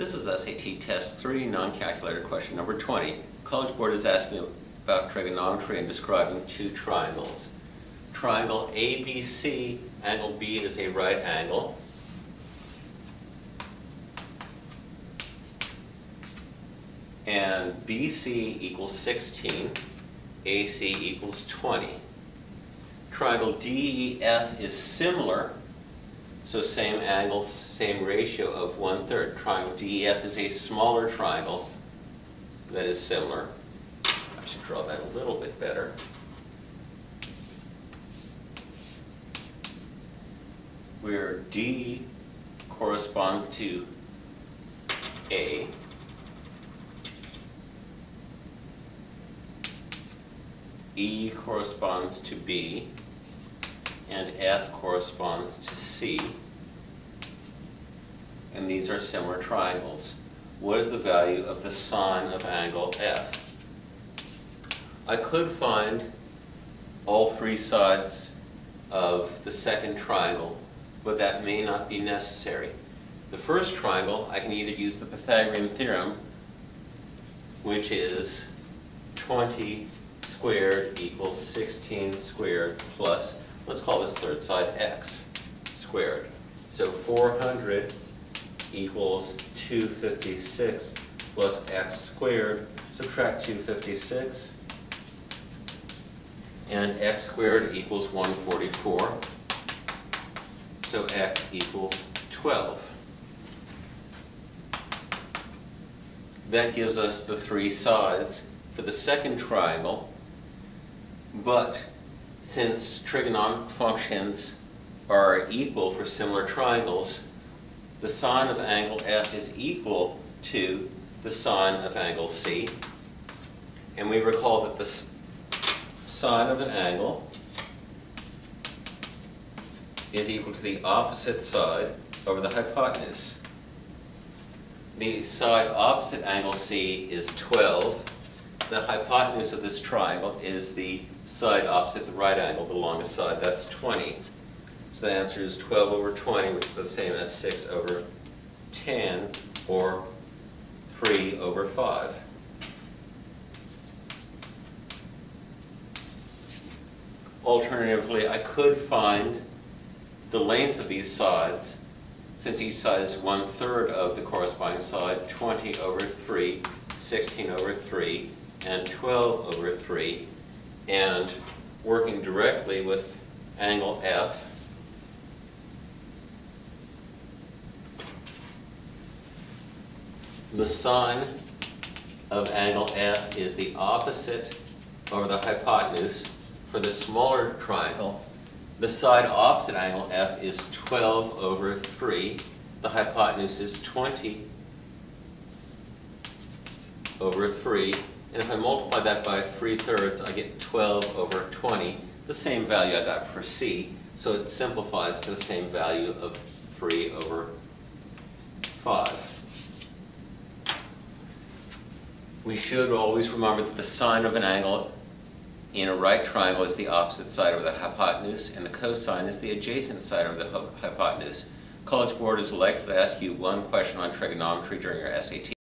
This is SAT Test 3, non-calculator question number 20. College Board is asking about trigonometry and describing two triangles. Triangle ABC, angle B is a right angle. And BC equals 16, AC equals 20. Triangle DEF is similar, so same angle, same ratio of 1/3. Triangle DEF is a smaller triangle that is similar. I should draw that a little bit better. Where D corresponds to A. E corresponds to B, and F corresponds to C, and these are similar triangles. What is the value of the sine of angle F? I could find all three sides of the second triangle, but that may not be necessary. The first triangle, I can either use the Pythagorean theorem, which is 20 squared equals 16 squared plus, let's call this third side x squared. So 400 equals 256 plus x squared, subtract 256, and x squared equals 144, so x equals 12. That gives us the three sides for the second triangle. But since trigonometric functions are equal for similar triangles, the sine of angle F is equal to the sine of angle C. And we recall that the sine of an angle is equal to the opposite side over the hypotenuse. The side opposite angle C is 12. The hypotenuse of this triangle is the side opposite the right angle, the longest side, that's 20. So the answer is 12 over 20, which is the same as 6 over 10, or 3 over 5. Alternatively, I could find the lengths of these sides, since each side is 1/3 of the corresponding side, 20 over 3, 16 over 3, and 12 over 3, and working directly with angle F, the sine of angle F is the opposite over the hypotenuse for the smaller triangle. The side opposite angle F is 12 over 3. The hypotenuse is 20 over 3. And if I multiply that by 3/3, I get 12 over 20, the same value I got for C, so it simplifies to the same value of 3 over 5. We should always remember that the sine of an angle in a right triangle is the opposite side over the hypotenuse, and the cosine is the adjacent side over the hypotenuse. College Board is likely to ask you one question on trigonometry during your SAT.